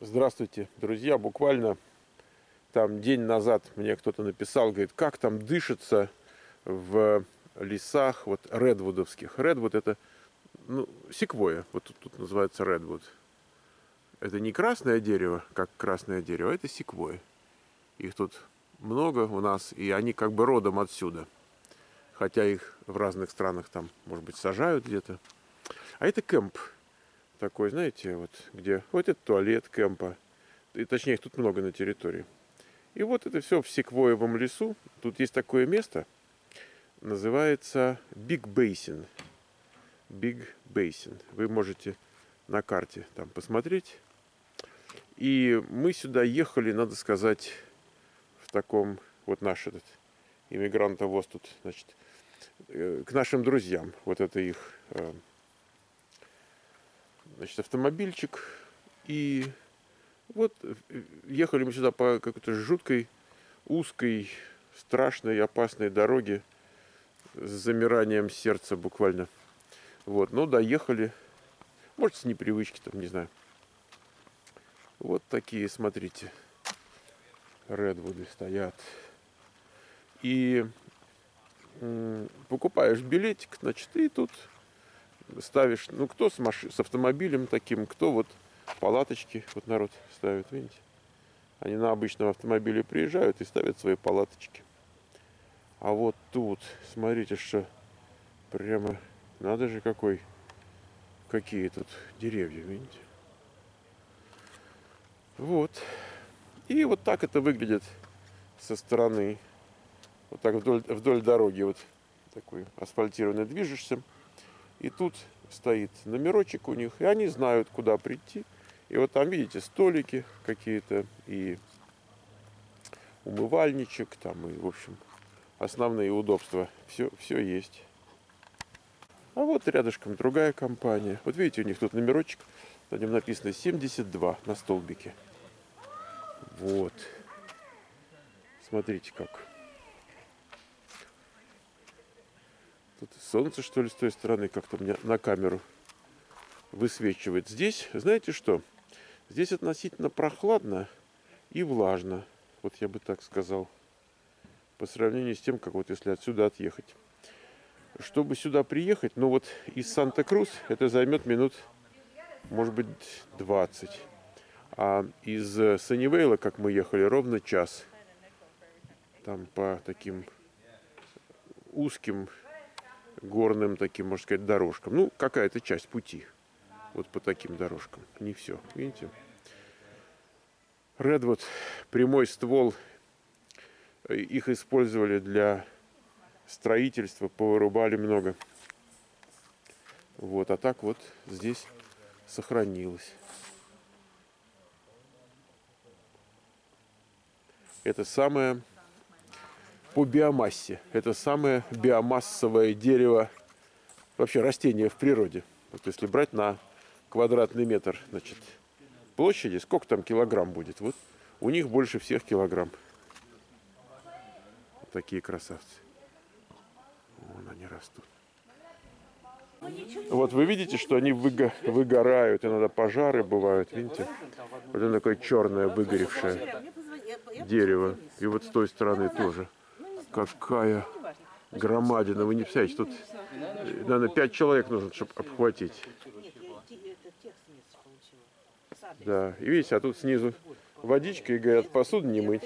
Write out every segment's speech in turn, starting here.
Здравствуйте, друзья. Буквально там день назад мне кто-то написал, говорит, как там дышится в лесах вот редвудовских. Редвуд — это секвоя, вот тут называется редвуд. Это не красное дерево, как красное дерево, а это секвоя. Их тут много у нас, и они как бы родом отсюда. Хотя их в разных странах там, может быть, сажают где-то. А это кемп. Такой, знаете, вот где... Вот это туалет кемпа. И, точнее, их тут много на территории. И вот это все в секвоевом лесу. Тут есть такое место. Называется Big Basin. Big Basin. Вы можете на карте там посмотреть. И мы сюда ехали, надо сказать, в таком... Вот наш этот иммигрантовоз тут, значит, к нашим друзьям. Вот это их... Значит, автомобильчик. И вот ехали мы сюда по какой-то жуткой, узкой, страшной, опасной дороге с замиранием сердца буквально. Вот, но доехали. Может, с непривычки там, не знаю. Вот такие, смотрите, редвуды стоят. И покупаешь билетик, значит, и тут... Ставишь, ну, кто с автомобилем таким, кто вот палаточки, вот народ ставит, видите? Они на обычном автомобиле приезжают и ставят свои палаточки. А вот тут, смотрите, что прямо, надо же, какие тут деревья, видите? Вот. И вот так это выглядит со стороны. Вот так вдоль дороги вот такой асфальтированный движешься. И тут стоит номерочек у них, и они знают, куда прийти. И вот там, видите, столики какие-то, и умывальничек, там, и, в общем, основные удобства. Все есть. А вот рядышком другая компания. Вот видите, у них тут номерочек, на нем написано 72 на столбике. Вот. Смотрите, как. Тут солнце, что ли, с той стороны как-то мне на камеру высвечивает. Здесь, знаете что? Здесь относительно прохладно и влажно. Вот я бы так сказал. По сравнению с тем, как вот если отсюда отъехать. Чтобы сюда приехать, ну вот из Санта-Крус это займет минут, может быть, 20. А из Саннивейла, как мы ехали, ровно час. Там по таким узким... горным таким, можно сказать, дорожкам. Ну, какая-то часть пути. Вот по таким дорожкам. Не все. Видите? Редвуд, прямой ствол. Их использовали для строительства. Повырубали много. Вот. А так вот здесь сохранилось. Это самое... По биомассе. Это самое биомассовое дерево, вообще растение в природе. Вот если брать на квадратный метр, значит, площади, сколько там килограмм будет? Вот у них больше всех килограмм. Вот такие красавцы. Вон они растут. Вот вы видите, что они выгорают. Иногда пожары бывают, видите? Вот оно такое черное выгоревшее дерево. И вот с той стороны тоже. Какая громадина, вы не представляете, тут, наверное, 5 человек нужно, чтобы обхватить. Да, и видите, а тут снизу водичка, и говорят, посуду не мыть.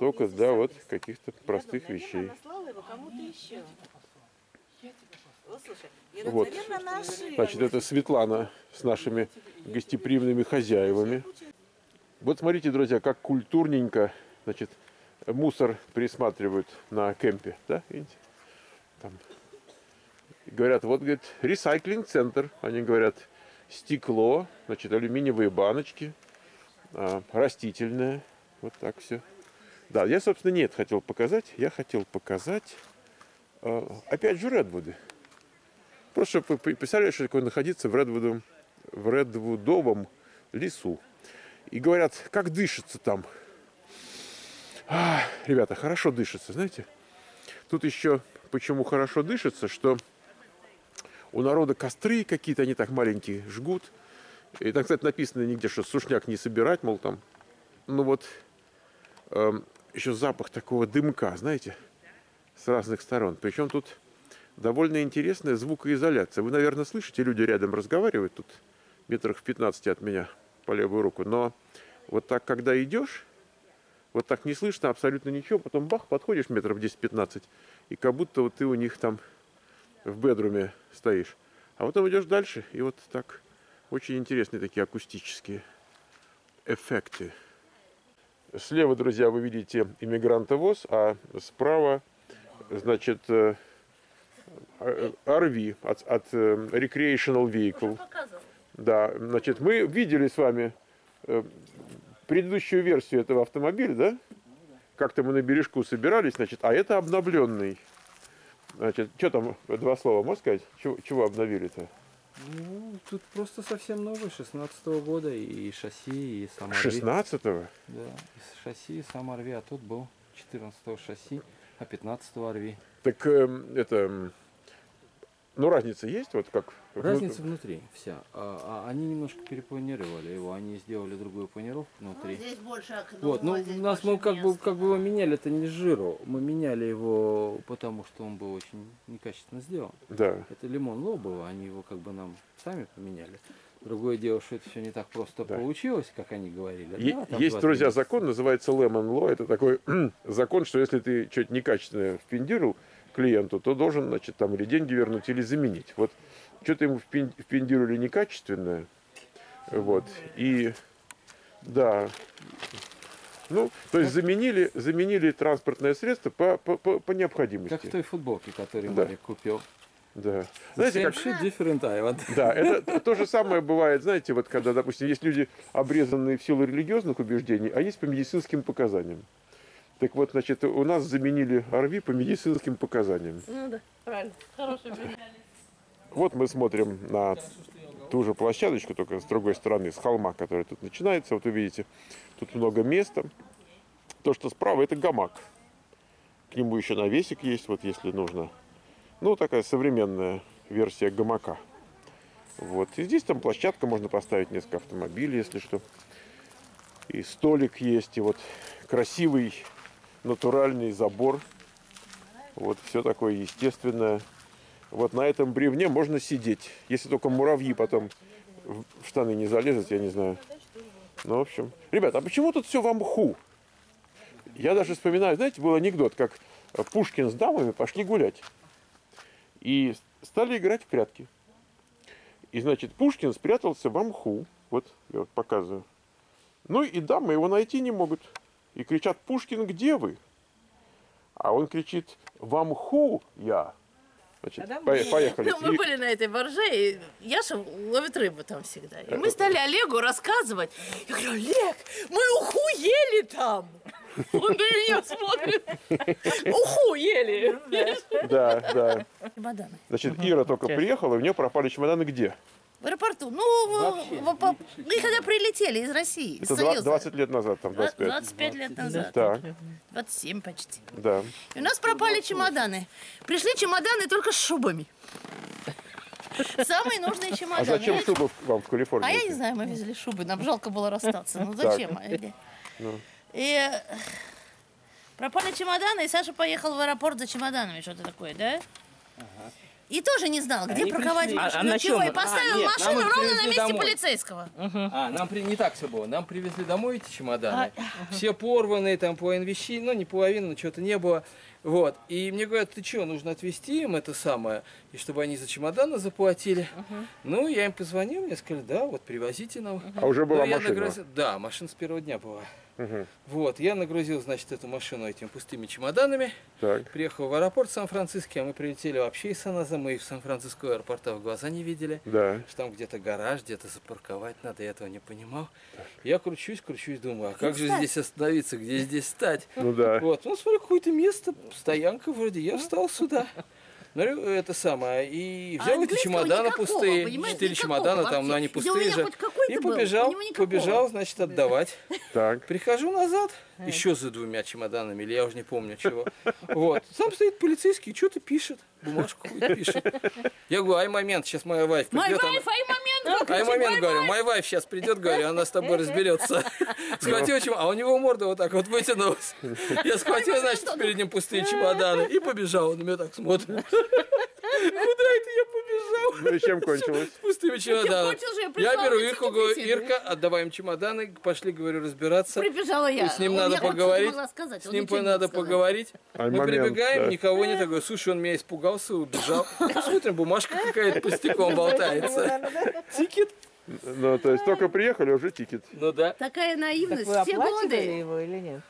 Только для вот каких-то простых вещей. Вот, значит, это Светлана с нашими гостеприимными хозяевами. Вот смотрите, друзья, как культурненько, значит, мусор присматривают на кемпе, да, видите? Там. Говорят, вот, говорит, ресайклинг-центр. Они говорят, стекло, значит, алюминиевые баночки, растительное, вот так все. Да, я, собственно, не это хотел показать. Я хотел показать, опять же, редвуды. Просто, чтобы вы представляли, что такое находиться в редвудовом лесу. И говорят, как дышится там. А, ребята, хорошо дышится, знаете? Тут еще почему хорошо дышится, что у народа костры какие-то, они так маленькие, жгут. И там, кстати, написано нигде, что сушняк не собирать, мол, там. Ну вот, еще запах такого дымка, знаете, с разных сторон. Причем тут довольно интересная звукоизоляция. Вы, наверное, слышите, люди рядом разговаривают тут, метрах в 15 от меня по левую руку. Но вот так, когда идешь, вот так не слышно абсолютно ничего. Потом бах, подходишь метров 10-15, и как будто вот ты у них там в бедруме стоишь. А потом идешь дальше, и вот так очень интересные такие акустические эффекты. Слева, друзья, вы видите иммигрантовоз, а справа, значит, RV от Recreational Vehicle. Да, значит, мы видели с вами предыдущую версию этого автомобиля, да? Как-то мы на бережку собирались, значит, а это обновленный. Значит, что там, два слова, можно сказать? Чего обновили-то? Ну, тут просто совсем новый, 16-го года, и шасси, и сам RV. 16-го? Да, и шасси, и сам RV, а тут был 14-го шасси, а 15-го RV. Так, это, ну, разница есть, вот как? Разница внутри вся, они немножко перепланировали его, они сделали другую планировку внутри. Ну, здесь больше окно, вот, ну, здесь нас больше мы как бы его меняли, это не с жиру, мы меняли его, потому что он был очень некачественно сделан. Да. Это Lemon Law было, они его как бы нам сами поменяли. Другое дело, что это все не так просто получилось, как они говорили. Да, есть, друзья, закон, называется Lemon Law, это такой закон, что если ты что-то некачественное впендюрил клиенту, то должен, значит, там или деньги вернуть, или заменить. Вот что-то ему впендюрили некачественное, вот, и, да, ну, то есть заменили транспортное средство по необходимости. Как в той футболке, которую Марик купил. Да. Знаете, как... Да, это то же самое бывает, знаете, вот когда, допустим, есть люди, обрезанные в силу религиозных убеждений, а есть по медицинским показаниям. Так вот, значит, у нас заменили RV по медицинским показаниям. Ну да, правильно. Хороший пример. Вот мы смотрим на ту же площадочку, только с другой стороны, с холма, который тут начинается. Вот вы видите, тут много места. То, что справа, это гамак. К нему еще навесик есть, вот если нужно. Ну, такая современная версия гамака. Вот. И здесь там площадка, можно поставить несколько автомобилей, если что. И столик есть, и вот красивый натуральный забор. Вот все такое естественное. Вот на этом бревне можно сидеть. Если только муравьи потом в штаны не залезут, я не знаю. Ну, в общем. Ребята, а почему тут все в мху? Я даже вспоминаю, знаете, был анекдот, как Пушкин с дамами пошли гулять. И стали играть в прятки. И, значит, Пушкин спрятался в мху. Вот, я вот показываю. Ну, и дамы его найти не могут. И кричат: «Пушкин, где вы?» А он кричит: «Во мху я». Значит, поехали. Ну, мы были на этой барже, и Яша ловит рыбу там всегда. И мы стали Олегу рассказывать. Я говорю: «Олег, мы уху ели там!» Он на меня смотрит. Уху ели! Да, да. Чемоданы. Значит, Ира только приехала, и у нее пропали чемоданы где? В аэропорту. Ну, мы когда прилетели из России, из Союза. 20 лет назад, там, 25. 25 лет назад. Да. 27 почти. Да. И у нас пропали чемоданы. Пришли чемоданы только с шубами. Самые нужные чемоданы. А зачем шубы вам в Калифорнии? А я не знаю, мы везли шубы, нам жалко было расстаться. Ну, зачем? И пропали чемоданы, и Саша поехал в аэропорт за чемоданами, что-то такое, да? Ага. И тоже не знал, где парковать машину, чего, и поставил машину ровно на месте полицейского. А, нам не так все было. Нам привезли домой эти чемоданы. Все порванные, там половина вещей, ну не половина, но что-то не было. Вот. И мне говорят: ты что, нужно отвезти им это самое, и чтобы они за чемоданы заплатили. Ну, я им позвонил, мне сказали: да, вот привозите нам. А уже была машина? Да, машина с первого дня была. Вот, я нагрузил, значит, эту машину этими пустыми чемоданами. Приехал в аэропорт Сан-Франциско, а мы прилетели вообще из Сан-Франциско. Мы в Сан-Франциско аэропорта в глаза не видели. Да. Что там где-то гараж, где-то запарковать надо, я этого не понимал. Так. Я кручусь, думаю, а как же здесь остановиться, где здесь стать? Ну да. Вот, ну смотрю, какое-то место, стоянка вроде, я встал сюда. Ну, это самое. И взял эти чемоданы пустые, 4 чемодана там, но они пустые же. И побежал, значит, отдавать. Так. Прихожу назад, еще за 2 чемоданами, или я уже не помню чего. Вот. Сам стоит полицейский, что-то пишет, бумажку пишет. Я говорю: ай, момент, сейчас моя вайф придет. Моя вайф, ай, момент, А я момент говорю, мой вайф сейчас придет, говорю, она с тобой разберется. Схватил чемодан, а у него морда вот так вот вытянулась. Я схватил, значит, перед ним пустые чемоданы и побежал. Он на меня так смотрит. Куда это я побежал? Ну и чем кончилось? С пустыми чемоданами. Я беру Ирку, говорю, Ирка, отдавай им чемоданы, пошли, говорю, разбираться. Прибежала я. С ним надо поговорить. С ним надо поговорить. Мы прибегаем, никого нет. Я говорю, слушай, он меня испугался, убежал. Смотрим, бумажка какая-то пустяком болтается. Тикет. Ну, то есть только приехали, уже тикет. Ну да. Такая наивность. Все годы его или нет?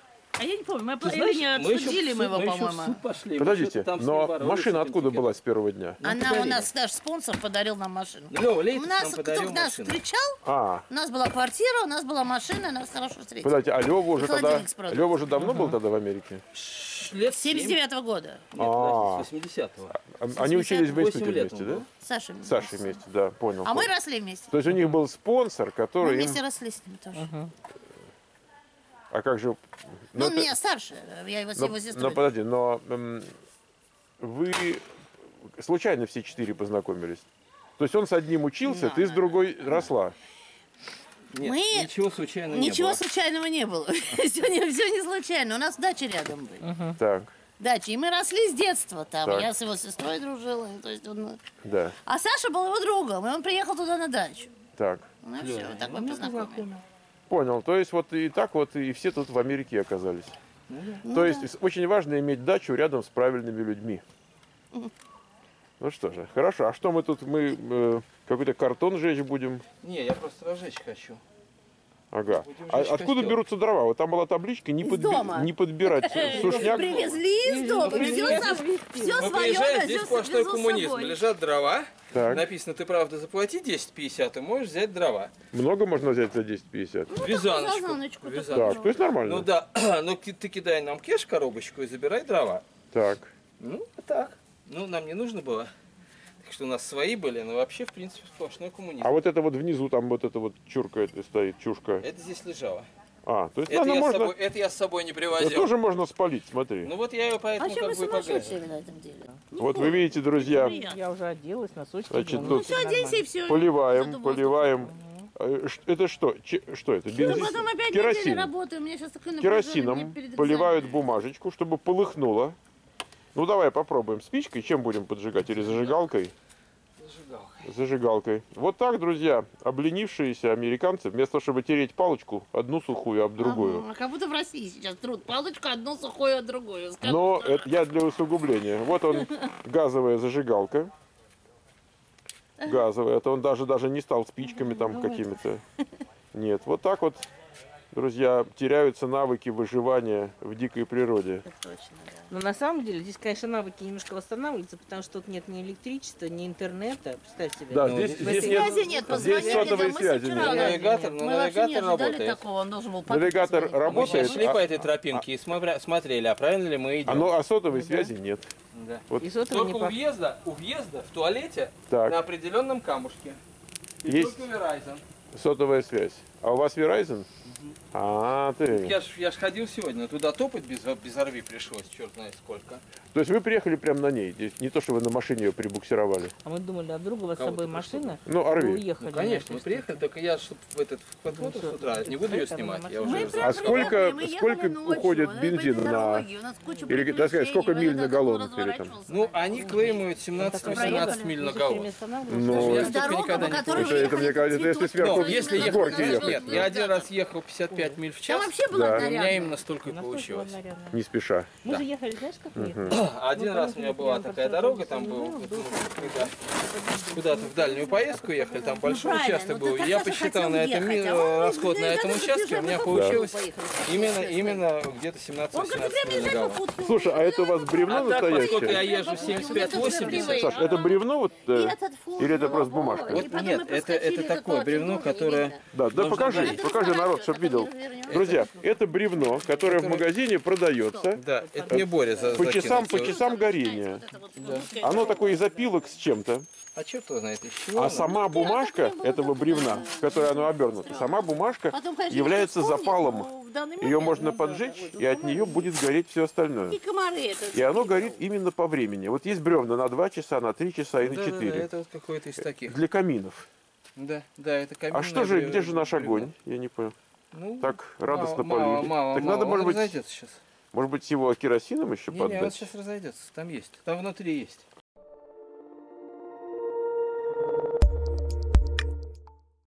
А я не помню, мы обсудили мы его, по-моему. Подождите, но машина откуда была с первого дня? Она у нас, наш спонсор подарил нам машину. У нас кто нас встречал, у нас была квартира, у нас была машина, нас хорошо встретили. Подождите, а Лёва уже давно был тогда в Америке? Лет 79-го года. Нет, 80-го. Они учились в институте вместе, да? С Сашей вместе, да, понял. А мы росли вместе. То есть у них был спонсор, который... Мы вместе росли с ним тоже. А как же... Ну, он меня старше, я его сестрой. Но подожди, но вы случайно все четыре познакомились? То есть он с одним учился, ты с другой росла? Нет, ничего случайного не было. Ничего случайного не было. Все не случайно, у нас дачи рядом были. Так. Дачи, и мы росли с детства там. Я с его сестрой дружила. А Саша был его другом, и он приехал туда на дачу. Так. Ну все, так мы познакомились. Понял, то есть вот и так вот и все тут в Америке оказались. Ну, то есть очень важно иметь дачу рядом с правильными людьми. Ну что же, хорошо. А что мы тут, мы какой-то картон жечь будем? Не, я просто разжечь хочу. Ага. А откуда берутся дрова? Вот там была табличка не подбирать сушняк. Привезли из дома. Все свое, здесь сплошной коммунизм. Лежат дрова. Так. Написано, ты правда заплати 10,50, и можешь взять дрова. Много можно взять за 10,50? Ну, вязаночку. Так, то есть нормально. Ну да, но ты кидай нам кеш, коробочку, и забирай дрова. Так. Ну, так. Ну, нам не нужно было. Так что у нас свои были, но вообще, в принципе, сплошной коммунизм. А вот это вот внизу, там вот эта вот чурка это стоит, чушка. Это здесь лежало. А, то есть это я с собой не привозил. Это тоже можно спалить, смотри. Ну вот я ее поэтому как бы погасила. Вот вы видите, друзья. Я уже оделась, носочки. Ну все, оденься и все. Поливаем, поливаем. Это что? Что это? Потом опять неделю работаю. Керосином поливают бумажечку, чтобы полыхнуло. Ну давай попробуем спичкой. Чем будем поджигать? Или зажигалкой? Зажигалкой. Вот так, друзья, обленившиеся американцы, вместо того, чтобы тереть палочку, одну сухую об другую. Ага, как будто в России сейчас труд. Палочку одну сухую об другую. Скажу. Но это я для усугубления. Вот он, газовая зажигалка. Газовая. Это он даже не стал спичками там какими-то. Нет, вот так вот, друзья, теряются навыки выживания в дикой природе. Это точно, да. Но на самом деле здесь, конечно, навыки немножко восстанавливаются, потому что тут нет ни электричества, ни интернета. Представь себе. Да, здесь связи нет, здесь сотовой связи нет. Навигатор, но навигатор работает. Навигатор работает. Мы шли по этой тропинке и смотрели, а правильно ли мы идем. А сотовой связи нет. Да. Вот. Только у въезда в туалете на определенном камушке. И есть только Verizon. Сотовая связь. А у вас Verizon? А, ты. Я ж ходил сегодня, туда топать без орви пришлось, черт знает сколько. То есть вы приехали прямо на ней, здесь не то, что вы на машине ее прибуксировали. А мы думали, а вдруг у вас с собой машина? Ну, орви. Ну, конечно, мы приехали, только я, чтобы в этот подход с утра, не буду ее снимать. А сколько уходит бензин на... Или, так сказать, сколько миль на галлон? Ну, они клеймуют 17-18 миль на галлон. Ну, это, мне кажется, если сверху горки ехать. Я один раз ехал 55 миль в час. Там вообще было нарядно. У меня именно столько и получилось. Не спеша. Мы же ехали, знаешь, как Один раз у меня была такая дорога, там был куда-то в дальнюю поездку ехали, там большой участок был. Я посчитал на этом расход на этом участке, у меня получилось именно где-то 17-18 галлон. Слушай, а это у вас бревно настоящее? Поскольку я езжу 75-80. Саш, это бревно вот или это просто бумажка? Нет, это такое бревно, которое... Да, покажи народ, чтобы видел. Друзья, это бревно, которое в магазине продается. Да, это не Боря по часам горения. Да. Оно такое из опилок с чем-то. А черт его знает, из чего? А сама бумажка этого бревна, в которой оно обернуто, сама бумажка является запалом. Ее можно поджечь, и от нее будет гореть все остальное. И оно горит именно по времени. Вот есть бревна на 2 часа, на 3 часа и на 4. Для каминов. Да, да, это камин. А что же, где же наш огонь? Я не понял. Ну, так радостно полили. Так надо, может быть, сейчас. Может быть, его керосином еще поддать? Нет, он сейчас разойдется. Там есть. Там внутри есть.